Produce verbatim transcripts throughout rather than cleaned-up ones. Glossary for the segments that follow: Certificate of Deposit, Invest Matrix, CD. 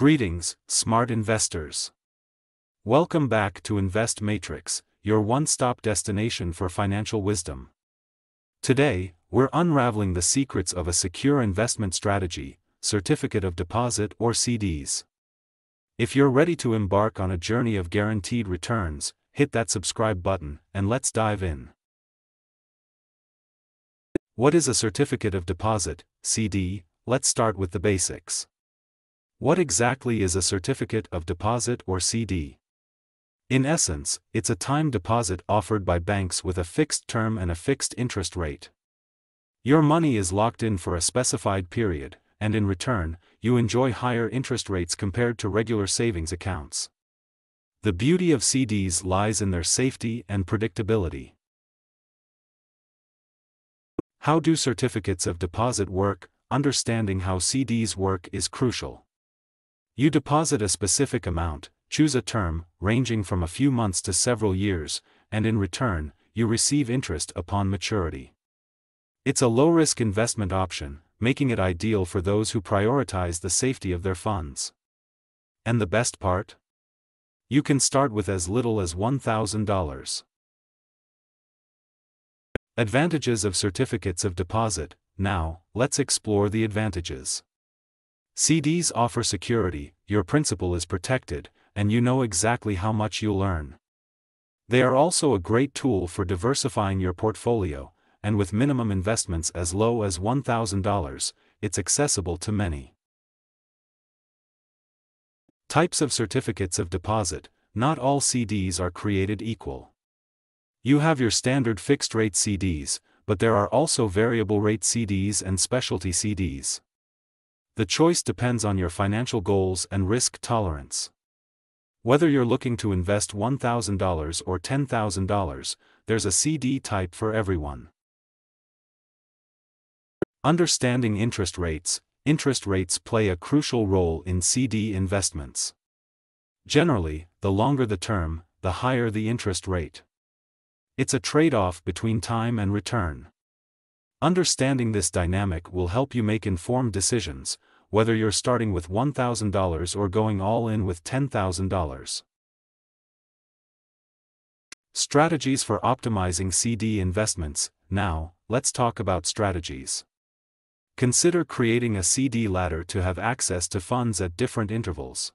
Greetings, smart investors. Welcome back to Invest Matrix, your one-stop destination for financial wisdom. Today, we're unraveling the secrets of a secure investment strategy, certificate of deposit or C Ds. If you're ready to embark on a journey of guaranteed returns, hit that subscribe button, and let's dive in. What is a certificate of deposit, C D? Let's start with the basics. What exactly is a certificate of deposit or C D? In essence, it's a time deposit offered by banks with a fixed term and a fixed interest rate. Your money is locked in for a specified period, and in return, you enjoy higher interest rates compared to regular savings accounts. The beauty of C Ds lies in their safety and predictability. How do certificates of deposit work? Understanding how C Ds work is crucial. You deposit a specific amount, choose a term, ranging from a few months to several years, and in return, you receive interest upon maturity. It's a low-risk investment option, making it ideal for those who prioritize the safety of their funds. And the best part? You can start with as little as one thousand dollars. Advantages of certificates of deposit. Now, let's explore the advantages. C Ds offer security, your principal is protected, and you know exactly how much you'll earn. They are also a great tool for diversifying your portfolio, and with minimum investments as low as one thousand dollars, it's accessible to many. Types of certificates of deposit. Not all C Ds are created equal. You have your standard fixed-rate C Ds, but there are also variable-rate C Ds and specialty C Ds. The choice depends on your financial goals and risk tolerance. Whether you're looking to invest one thousand dollars or ten thousand dollars, there's a C D type for everyone. Understanding interest rates. Interest rates play a crucial role in C D investments. Generally, the longer the term, the higher the interest rate. It's a trade-off between time and return. Understanding this dynamic will help you make informed decisions, whether you're starting with one thousand dollars or going all in with ten thousand dollars. Strategies for optimizing C D investments. Now, let's talk about strategies. Consider creating a C D ladder to have access to funds at different intervals.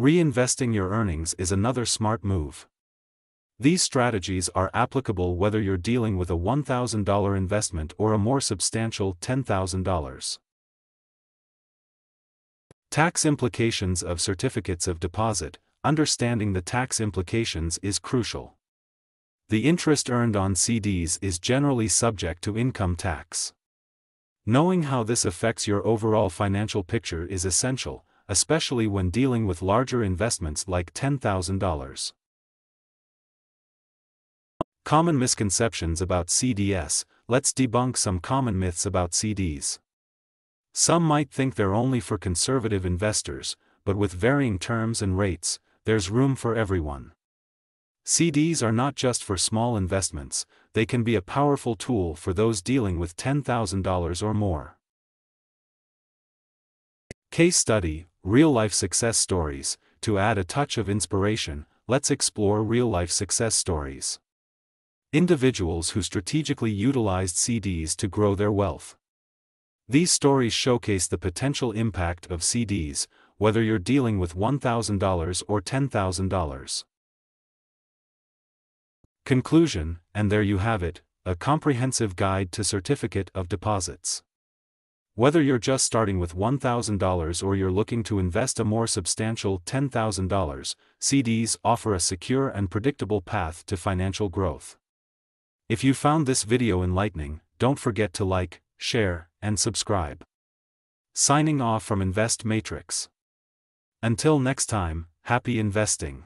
Reinvesting your earnings is another smart move. These strategies are applicable whether you're dealing with a one thousand dollar investment or a more substantial ten thousand dollars. Tax implications of certificates of deposit. Understanding the tax implications is crucial. The interest earned on C Ds is generally subject to income tax. Knowing how this affects your overall financial picture is essential, especially when dealing with larger investments like ten thousand dollars. Common misconceptions about C Ds. Let's debunk some common myths about C Ds. Some might think they're only for conservative investors, but with varying terms and rates, there's room for everyone. C Ds are not just for small investments, they can be a powerful tool for those dealing with ten thousand dollars or more. Case study, real-life success stories. To add a touch of inspiration, let's explore real-life success stories. Individuals who strategically utilized C Ds to grow their wealth. These stories showcase the potential impact of C Ds, whether you're dealing with one thousand dollars or ten thousand dollars. Conclusion, and there you have it, a comprehensive guide to certificate of deposits. Whether you're just starting with one thousand dollars or you're looking to invest a more substantial ten thousand dollars, C Ds offer a secure and predictable path to financial growth. If you found this video enlightening, don't forget to like, share, and subscribe. Signing off from Invest Matrix. Until next time, happy investing.